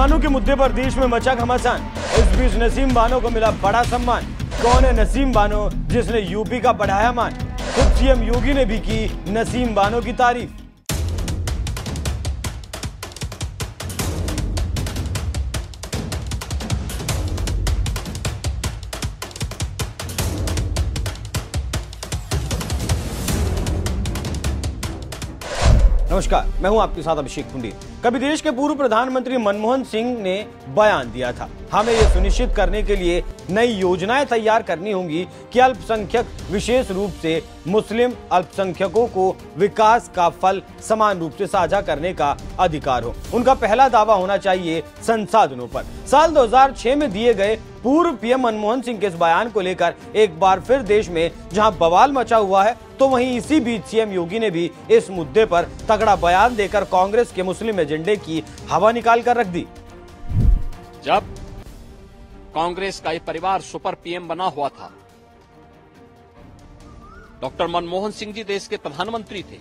बानो के मुद्दे पर देश में मचा घमासान। इस बीच नसीम बानो को मिला बड़ा सम्मान। कौन है नसीम बानो जिसने यूपी का बढ़ाया मान? खुद सीएम योगी ने भी की नसीम बानो की तारीफ। नमस्कार, मैं हूं आपके साथ अभिषेक कुंडी। कभी देश के पूर्व प्रधानमंत्री मनमोहन सिंह ने बयान दिया था, हमें ये सुनिश्चित करने के लिए नई योजनाएं तैयार करनी होंगी कि अल्पसंख्यक, विशेष रूप से मुस्लिम अल्पसंख्यकों को विकास का फल समान रूप से साझा करने का अधिकार हो। उनका पहला दावा होना चाहिए संसाधनों पर। साल 2006 में दिए गए पूर्व पीएम मनमोहन सिंह के इस बयान को लेकर एक बार फिर देश में जहां बवाल मचा हुआ है, तो वहीं इसी बीच सीएम योगी ने भी इस मुद्दे पर तगड़ा बयान देकर कांग्रेस के मुस्लिम एजेंडे की हवा निकाल कर रख दी। जब कांग्रेस का ये परिवार सुपर पीएम बना हुआ था, डॉक्टर मनमोहन सिंह जी देश के प्रधानमंत्री थे।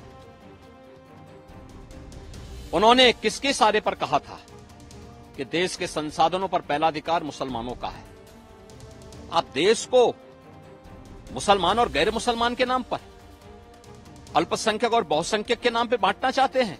उन्होंने किसके सारे पर कहा था कि देश के संसाधनों पर पहला अधिकार मुसलमानों का है। आप देश को मुसलमान और गैर मुसलमान के नाम पर, अल्पसंख्यक और बहुसंख्यक के नाम पे बांटना चाहते हैं।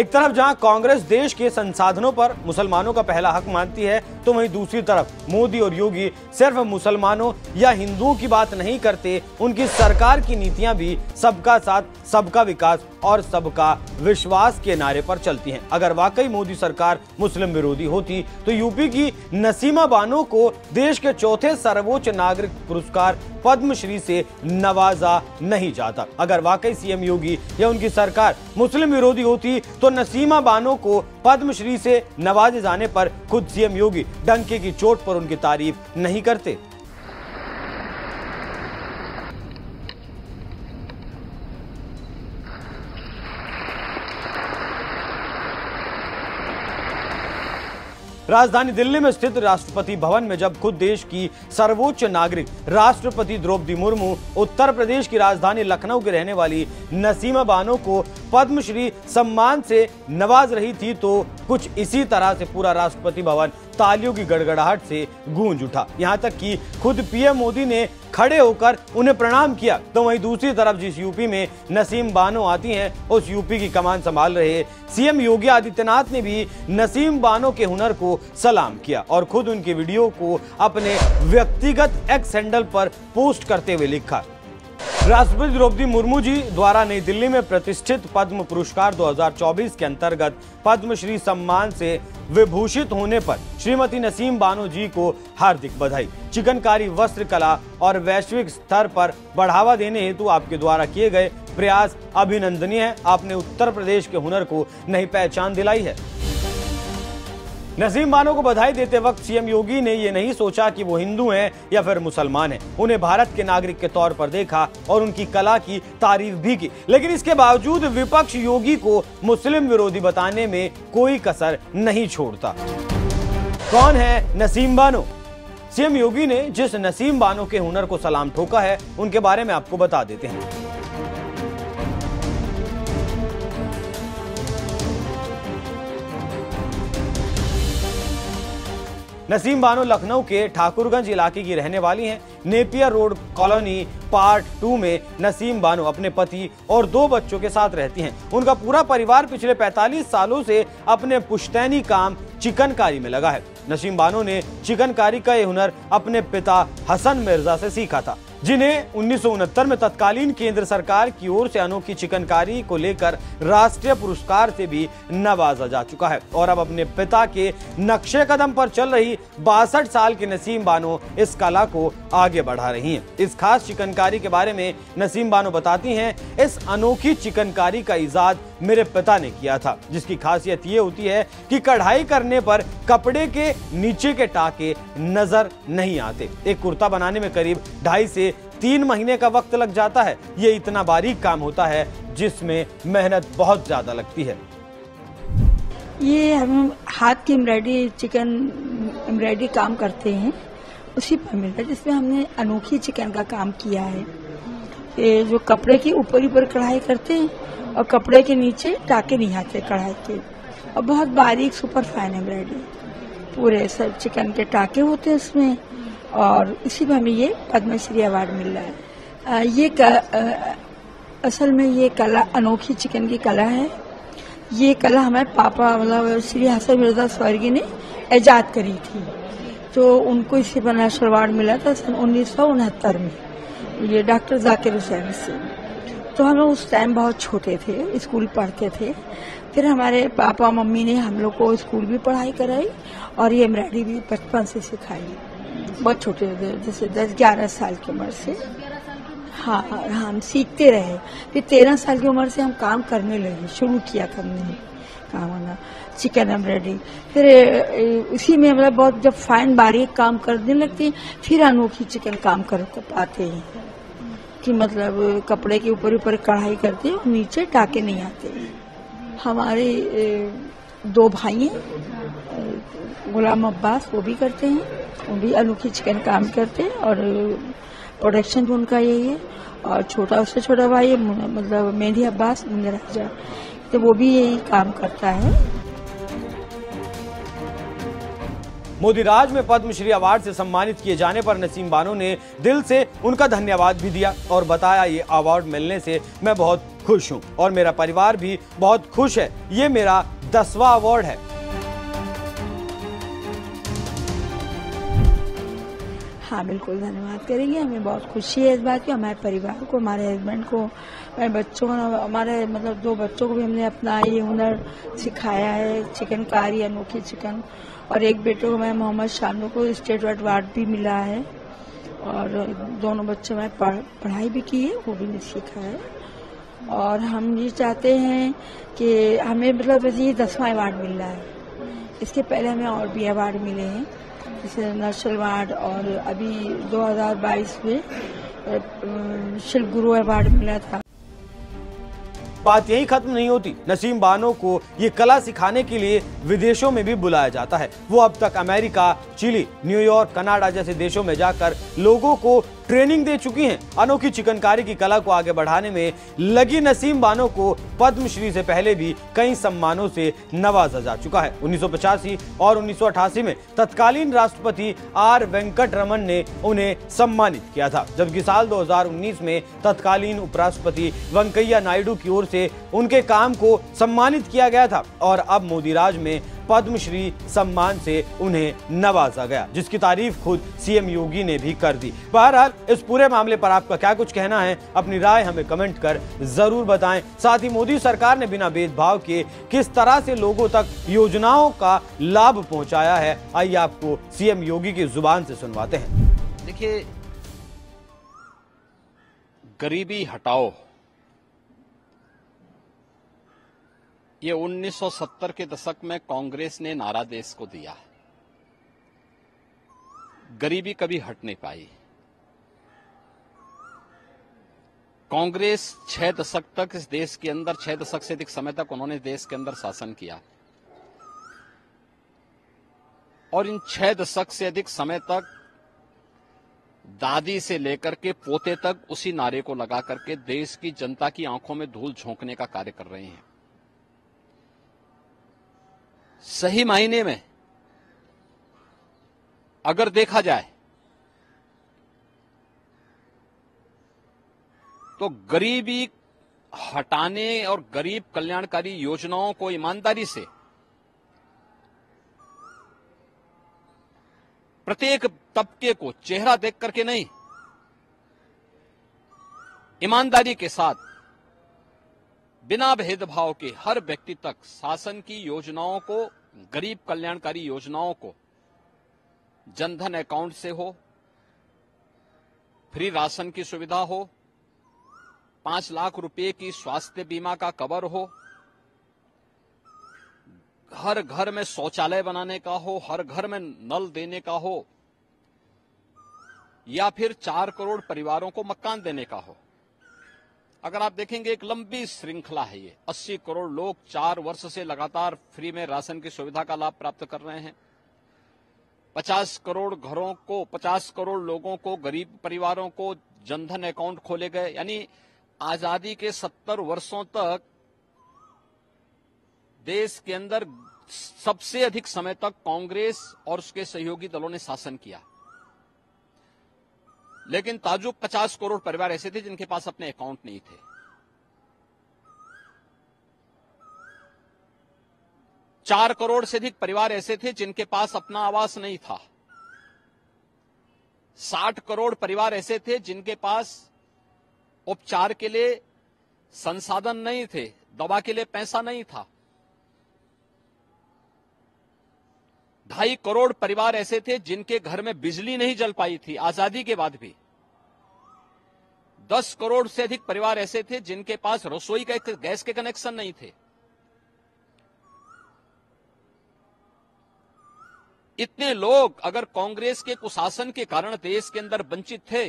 एक तरफ जहां कांग्रेस देश के संसाधनों पर मुसलमानों का पहला हक मानती है, तो वहीं दूसरी तरफ मोदी और योगी सिर्फ मुसलमानों या हिंदुओं की बात नहीं करते, उनकी सरकार की नीतियां भी सबका साथ, सबका विकास और सबका विश्वास के नारे पर चलती हैं। अगर वाकई मोदी सरकार मुस्लिम विरोधी होती तो यूपी की नसीमा बानो को देश के चौथे सर्वोच्च नागरिक पुरस्कार पद्मश्री से नवाजा नहीं जाता। अगर वाकई सीएम योगी या उनकी सरकार मुस्लिम विरोधी होती तो नसीमा बानो को पद्मश्री से नवाजे जाने पर खुद सीएम योगी डंके की चोट पर उनकी तारीफ नहीं करते। राजधानी दिल्ली में स्थित राष्ट्रपति भवन में जब खुद देश की सर्वोच्च नागरिक राष्ट्रपति द्रौपदी मुर्मू उत्तर प्रदेश की राजधानी लखनऊ के रहने वाली नसीमा बानो को पद्मश्री सम्मान से नवाज रही थी, तो कुछ इसी तरह से पूरा राष्ट्रपति भवन तालियों की गड़गड़ाहट से गूंज उठा। यहां तक कि खुद पीएम मोदी ने खड़े होकर उन्हें प्रणाम किया। तो वहीं दूसरी तरफ जिस यूपी में नसीम बानो आती हैं, उस यूपी की कमान संभाल रहे सीएम योगी आदित्यनाथ ने भी नसीम बानो के हुनर को सलाम किया और खुद उनके वीडियो को अपने व्यक्तिगत एक्स हैंडल पर पोस्ट करते हुए लिखा। राष्ट्रपति द्रौपदी मुर्मू जी द्वारा नई दिल्ली में प्रतिष्ठित पद्म पुरस्कार 2024 के अंतर्गत पद्मश्री सम्मान से विभूषित होने पर श्रीमती नसीम बानो जी को हार्दिक बधाई। चिकनकारी, वस्त्र कला और वैश्विक स्तर पर बढ़ावा देने हेतु आपके द्वारा किए गए प्रयास अभिनंदनीय है। आपने उत्तर प्रदेश के हुनर को नई पहचान दिलाई है। नसीम बानो को बधाई देते वक्त सीएम योगी ने ये नहीं सोचा कि वो हिंदू हैं या फिर मुसलमान हैं। उन्हें भारत के नागरिक के तौर पर देखा और उनकी कला की तारीफ भी की, लेकिन इसके बावजूद विपक्ष योगी को मुस्लिम विरोधी बताने में कोई कसर नहीं छोड़ता। कौन है नसीम बानो? सीएम योगी ने जिस नसीम बानो के हुनर को सलाम ठोका है, उनके बारे में आपको बता देते हैं। नसीम बानो लखनऊ के ठाकुरगंज इलाके की रहने वाली हैं। नेपियर रोड कॉलोनी पार्ट 2 में नसीम बानो अपने पति और 2 बच्चों के साथ रहती हैं। उनका पूरा परिवार पिछले 45 सालों से अपने पुश्तैनी काम चिकनकारी में लगा है। नसीम बानो ने चिकनकारी का ये हुनर अपने पिता हसन मिर्जा से सीखा था, जिन्हें 1969 में तत्कालीन केंद्र सरकार की ओर से अनोखी चिकनकारी को लेकर राष्ट्रीय पुरस्कार से भी नवाजा जा चुका है। और अब अपने पिता के नक्शे कदम पर चल रही 62 साल की नसीम बानो इस कला को आगे बढ़ा रही हैं। इस खास चिकनकारी के बारे में नसीम बानो बताती हैं, इस अनोखी चिकनकारी का इजाद मेरे पिता ने किया था, जिसकी खासियत ये होती है कि कढ़ाई करने पर कपड़े के नीचे के टाके नजर नहीं आते। एक कुर्ता बनाने में करीब 2.5 से 3 महीने का वक्त लग जाता है। ये इतना बारीक काम होता है जिसमें मेहनत बहुत ज्यादा लगती है। ये हम हाथ की एम्ब्रॉयडरी, चिकन एम्ब्रॉयडरी काम करते हैं, उसी पर मिलता है, जिसमें हमने अनोखी चिकन का काम किया है। ये जो कपड़े के ऊपर कढ़ाई करते हैं और कपड़े के नीचे टाके नहीं आते कढ़ाई के, और बहुत बारीक सुपर फाइन एम्ब्रॉयडरी है, पूरे सब चिकन के टाके होते हैं इसमें, और इसी में हमें ये पद्मश्री अवार्ड मिल रहा है। असल में ये कला अनोखी चिकन की कला है। ये कला हमारे पापा मतलब श्री हसन मिर्जा स्वर्गीय ने ईजाद करी थी, तो उनको इसे बनारस अवार्ड मिला था सन 1969 में, ये डॉक्टर जाकिर हुसैन से। तो हम लोग उस टाइम बहुत छोटे थे, स्कूल पढ़ते थे। फिर हमारे पापा मम्मी ने हम लोग को स्कूल भी पढ़ाई कराई और ये एम्ब्रॉयडरी भी बचपन से सिखाई, बहुत छोटे थे, जैसे 10-11 साल की उम्र से। हाँ, हम सीखते रहे। फिर 13 साल की उम्र से हम काम करने लगे, शुरू किया था हमने काम करना चिकन एम्ब्रॉयडरी। फिर उसी में मतलब बहुत जब फाइन बारीक काम करने लगते हैं, फिर अनोखी चिकन काम कर पाते हैं कि मतलब कपड़े के ऊपर ऊपर कढ़ाई करते हैं और नीचे टाके नहीं आते हैं। हमारे 2 भाई हैं, गुलाम अब्बास वो भी करते हैं, वो भी अनोखी चिकन काम करते हैं और प्रोडक्शन भी उनका यही है। और छोटा उससे छोटा भाई है मतलब मेहंदी अब्बास, तो वो भी यही काम करता है। मोदी राज में पद्मश्री अवार्ड से सम्मानित किए जाने पर नसीम बानो ने दिल से उनका धन्यवाद भी दिया और बताया, ये अवार्ड मिलने से मैं बहुत खुश हूँ और मेरा परिवार भी बहुत खुश है। ये मेरा 10वां अवार्ड है। हाँ बिल्कुल धन्यवाद करेंगे, हमें बहुत खुशी है इस बात की। हमारे परिवार को, हमारे हस्बैंड को, हमारे बच्चों को, हमारे मतलब 2 बच्चों को भी हमने अपना ये हुनर सिखाया है चिकनकारी अनोखी चिकन, और एक बेटे को मैं मोहम्मद शाहू को स्टेट वाइड अवार्ड भी मिला है और दोनों बच्चों में पढ़ाई भी की है, वो भी ने सीखा है। और हम ये चाहते हैं कि हमें मतलब ये 10वां अवार्ड मिल रहा है, इसके पहले हमें और भी अवार्ड मिले हैं जैसे नेशनल अवार्ड, और अभी 2022 में शिल्प गुरु अवार्ड मिला था। बात यही खत्म नहीं होती, नसीम बानो को ये कला सिखाने के लिए विदेशों में भी बुलाया जाता है। वो अब तक अमेरिका, चिली, न्यूयॉर्क, कनाडा जैसे देशों में जाकर लोगों को ट्रेनिंग दे चुकी हैं। अनोखी चिकनकारी की कला को आगे बढ़ाने में लगी नसीम बानो को पद्मश्री से पहले भी कई सम्मानों से नवाजा जा चुका है। 1985 और 1988 में तत्कालीन राष्ट्रपति आर वेंकट रमन ने उन्हें सम्मानित किया था, जबकि साल 2019 में तत्कालीन उपराष्ट्रपति वेंकैया नायडू की ओर से उनके काम को सम्मानित किया गया था और अब मोदी राज में पद्मश्री सम्मान से उन्हें नवाजा गया, जिसकी तारीफ खुद सीएम योगी ने भी कर दी। बहरहाल इस पूरे मामले पर आपका क्या कुछ कहना है, अपनी राय हमें कमेंट कर जरूर बताएं। साथ ही मोदी सरकार ने बिना भेदभाव के किस तरह से लोगों तक योजनाओं का लाभ पहुंचाया है, आइए आपको सीएम योगी की जुबान से सुनवाते हैं। देखिए, गरीबी हटाओ ये 1970 के दशक में कांग्रेस ने नारा देश को दिया। गरीबी कभी हट नहीं पाई। कांग्रेस 6 दशक तक इस देश के अंदर, 6 दशक से अधिक समय तक उन्होंने देश के अंदर शासन किया और इन 6 दशक से अधिक समय तक दादी से लेकर के पोते तक उसी नारे को लगा करके देश की जनता की आंखों में धूल झोंकने का कार्य कर रहे हैं। सही मायने में अगर देखा जाए तो गरीबी हटाने और गरीब कल्याणकारी योजनाओं को ईमानदारी से प्रत्येक तबके को चेहरा देख करके नहीं, ईमानदारी के साथ बिना भेदभाव के हर व्यक्ति तक शासन की योजनाओं को, गरीब कल्याणकारी योजनाओं को, जनधन अकाउंट से हो, फ्री राशन की सुविधा हो, 5 लाख रुपए की स्वास्थ्य बीमा का कवर हो, हर घर में शौचालय बनाने का हो, हर घर में नल देने का हो, या फिर 4 करोड़ परिवारों को मकान देने का हो। अगर आप देखेंगे एक लंबी श्रृंखला है ये। 80 करोड़ लोग 4 वर्ष से लगातार फ्री में राशन की सुविधा का लाभ प्राप्त कर रहे हैं। 50 करोड़ लोगों को, गरीब परिवारों को जनधन अकाउंट खोले गए। यानी आजादी के 70 वर्षों तक देश के अंदर सबसे अधिक समय तक कांग्रेस और उसके सहयोगी दलों ने शासन किया, लेकिन ताजुब 50 करोड़ परिवार ऐसे थे जिनके पास अपने अकाउंट नहीं थे। चार करोड़ से अधिक परिवार ऐसे थे जिनके पास अपना आवास नहीं था। 60 करोड़ परिवार ऐसे थे जिनके पास उपचार के लिए संसाधन नहीं थे, दवा के लिए पैसा नहीं था। 2.5 करोड़ परिवार ऐसे थे जिनके घर में बिजली नहीं जल पाई थी आजादी के बाद भी। 10 करोड़ से अधिक परिवार ऐसे थे जिनके पास रसोई का गैस के कनेक्शन नहीं थे। इतने लोग अगर कांग्रेस के कुशासन के कारण देश के अंदर वंचित थे,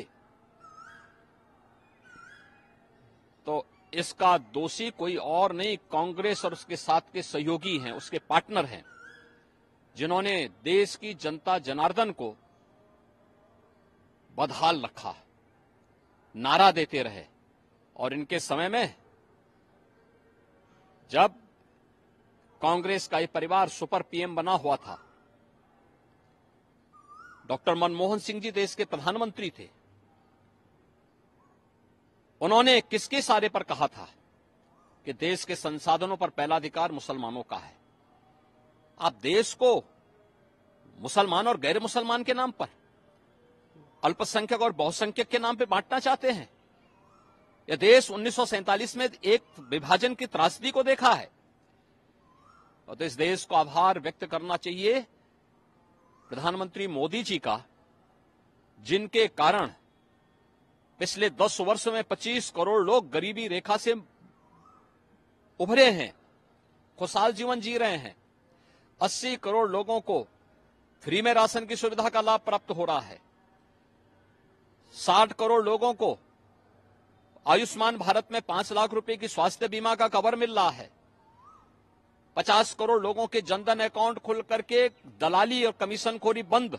तो इसका दोषी कोई और नहीं कांग्रेस और उसके साथ के सहयोगी हैं, उसके पार्टनर हैं, जिन्होंने देश की जनता जनार्दन को बदहाल रखा, नारा देते रहे। और इनके समय में जब कांग्रेस का ये परिवार सुपर पीएम बना हुआ था, डॉक्टर मनमोहन सिंह जी देश के प्रधानमंत्री थे, उन्होंने किसके सारे पर कहा था कि देश के संसाधनों पर पहला अधिकार मुसलमानों का है। आप देश को मुसलमान और गैर मुसलमान के नाम पर, अल्पसंख्यक और बहुसंख्यक के नाम पर बांटना चाहते हैं। यह देश 1947 में एक विभाजन की त्रासदी को देखा है, और तो इस देश को आभार व्यक्त करना चाहिए प्रधानमंत्री मोदी जी का, जिनके कारण पिछले 10 वर्ष में 25 करोड़ लोग गरीबी रेखा से उभरे हैं, खुशहाल जीवन जी रहे हैं। 80 करोड़ लोगों को फ्री में राशन की सुविधा का लाभ प्राप्त हो रहा है। 60 करोड़ लोगों को आयुष्मान भारत में 5 लाख रुपए की स्वास्थ्य बीमा का कवर मिल रहा है। 50 करोड़ लोगों के जनधन अकाउंट खुल करके दलाली और कमीशनखोरी बंद।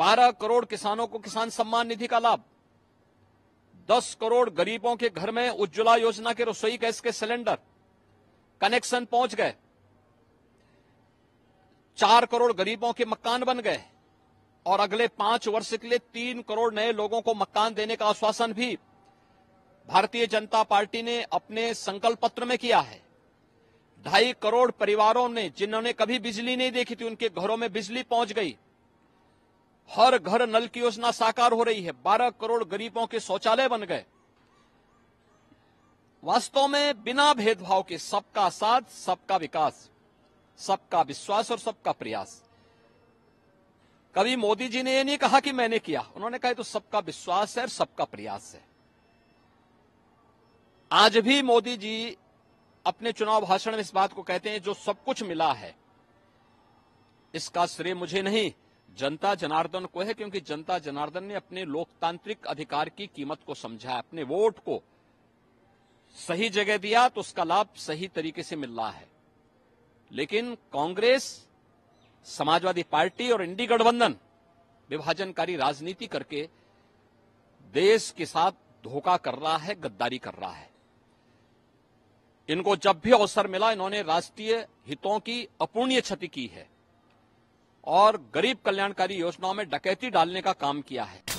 12 करोड़ किसानों को किसान सम्मान निधि का लाभ। 10 करोड़ गरीबों के घर में उज्ज्वला योजना के रसोई गैस के सिलेंडर कनेक्शन पहुंच गए। 4 करोड़ गरीबों के मकान बन गए, और अगले 5 वर्ष के लिए 3 करोड़ नए लोगों को मकान देने का आश्वासन भी भारतीय जनता पार्टी ने अपने संकल्प पत्र में किया है। 2.5 करोड़ परिवारों ने जिन्होंने कभी बिजली नहीं देखी थी, उनके घरों में बिजली पहुंच गई। हर घर नल की योजना साकार हो रही है। 12 करोड़ गरीबों के शौचालय बन गए। वास्तव में बिना भेदभाव के सबका साथ, सबका विकास, सबका विश्वास और सबका प्रयास। कभी मोदी जी ने यह नहीं कहा कि मैंने किया, उन्होंने कहा तो सबका विश्वास है और सबका प्रयास है। आज भी मोदी जी अपने चुनाव भाषण में इस बात को कहते हैं, जो सब कुछ मिला है इसका श्रेय मुझे नहीं, जनता जनार्दन को है, क्योंकि जनता जनार्दन ने अपने लोकतांत्रिक अधिकार की कीमत को समझा, अपने वोट को सही जगह दिया तो उसका लाभ सही तरीके से मिल रहा है। लेकिन कांग्रेस, समाजवादी पार्टी और इंडी गठबंधन विभाजनकारी राजनीति करके देश के साथ धोखा कर रहा है, गद्दारी कर रहा है। इनको जब भी अवसर मिला, इन्होंने राष्ट्रीय हितों की अपूर्णीय क्षति की है और गरीब कल्याणकारी योजनाओं में डकैती डालने का काम किया है।